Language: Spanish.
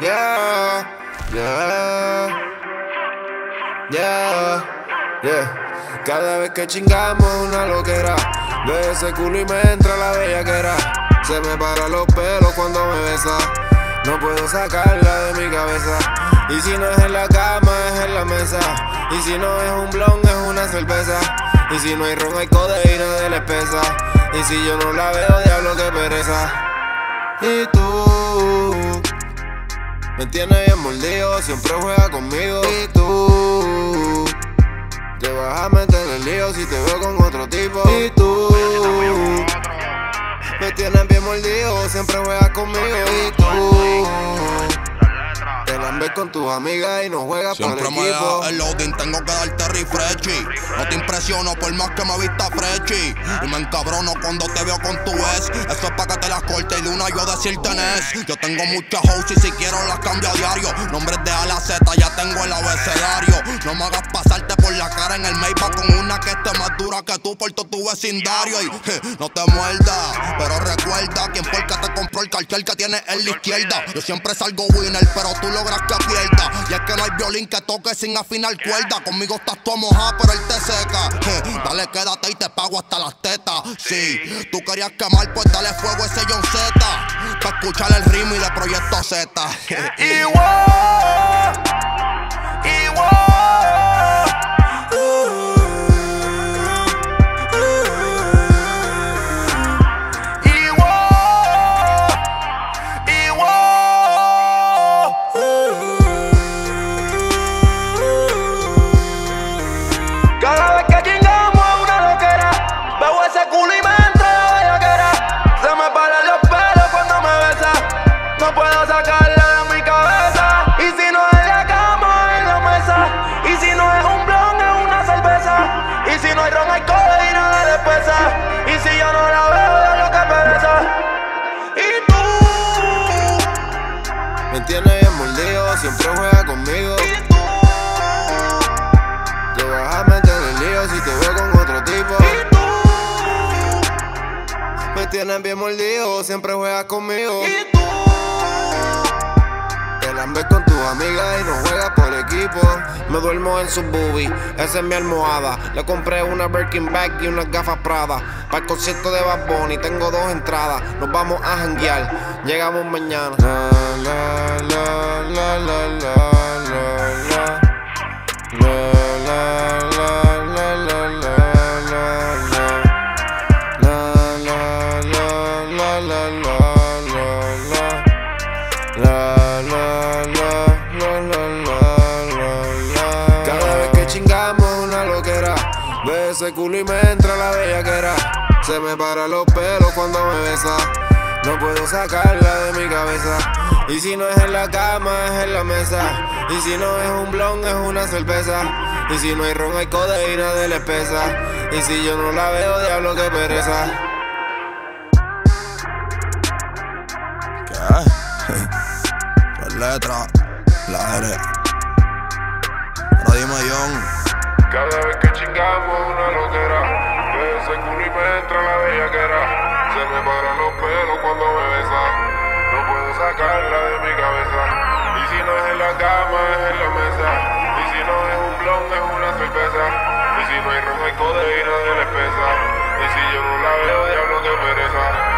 Yeah, yeah, yeah, yeah. Cada vez que chingamos una loquera, veo ese culo y me entra la bellaquera. Se me paran los pelos cuando me besa, no puedo sacarla de mi cabeza. Y si no es en la cama, es en la mesa. Y si no es un blond, es una cerveza. Y si no hay ron, hay codeína de la espesa. Y si yo no la veo, diablo, qué pereza. Y tú me tienes bien mordido, siempre juega conmigo. Y tú te vas a meter en el lío si te veo con otro tipo. Y tú me tienes bien mordido, siempre juegas conmigo. Y tú te la ves con tus amigas y no juegas siempre por el equipo. Siempre me da el loading, tengo que darte refreshi. No te impresiono por más que me vista freshi. Y me encabrono cuando te veo con tu ex. Eso es pa' que te las cortes y de una yo decirte nes. Yo tengo muchas hoes y si quiero las cambio a diario. Nombres de A a la Z ya tengo el abecedario. No me hagas pasarte por la cara en el Maybach con una que esté más dura que tú por todo tu vecindario. Y no te muerdas, pero recuerda quien fue el que te compró el cartel que tienes en la izquierda. Yo siempre salgo winner, pero tú logras que pierda. Y es que no hay violín que toque sin afinar cuerda. Conmigo estás tú mojada, pero él te seca. Dale, quédate y te pago hasta las tetas. Si tú querías quemar, pues dale fuego a ese Jon Z. Pa' escuchar el ritmo y de Proyecto Z. Tienes bien mordido, siempre juega conmigo. Y tú te vas a meter en el lío si te veo con otro tipo. Y tú me tienes bien mordido, siempre juegas conmigo. Y tú te la ves con tus amigas y no juegas por equipo. Me duermo en sus boobies, esa es mi almohada. Le compré una Birkin Bag y unas gafas Prada. Para el concierto de Bad Bunny tengo 2 entradas. Nos vamos a janguear, llegamos mañana. Ve ese culo y me entra la bellaquera. Se me paran los pelos cuando me besa, no puedo sacarla de mi cabeza. Y si no es en la cama, es en la mesa. Y si no es un blond, es una cerveza. Y si no hay ron, hay codeína de la espesa. Y si yo no la veo, diablo, qué pereza. ¿Qué? La letra, la R. Ahora dime, Jon. Cada vez que chingamos una loquera, veo ese culo y me entra la bellaquera. Se me paran los pelos cuando me besa, no puedo sacarla de mi cabeza. Y si no es en la cama, es en la mesa. Y si no es un blond, es una cerveza. Y si no hay ron, hay codeína de la espesa. Y si yo no la veo, diablo, qué pereza.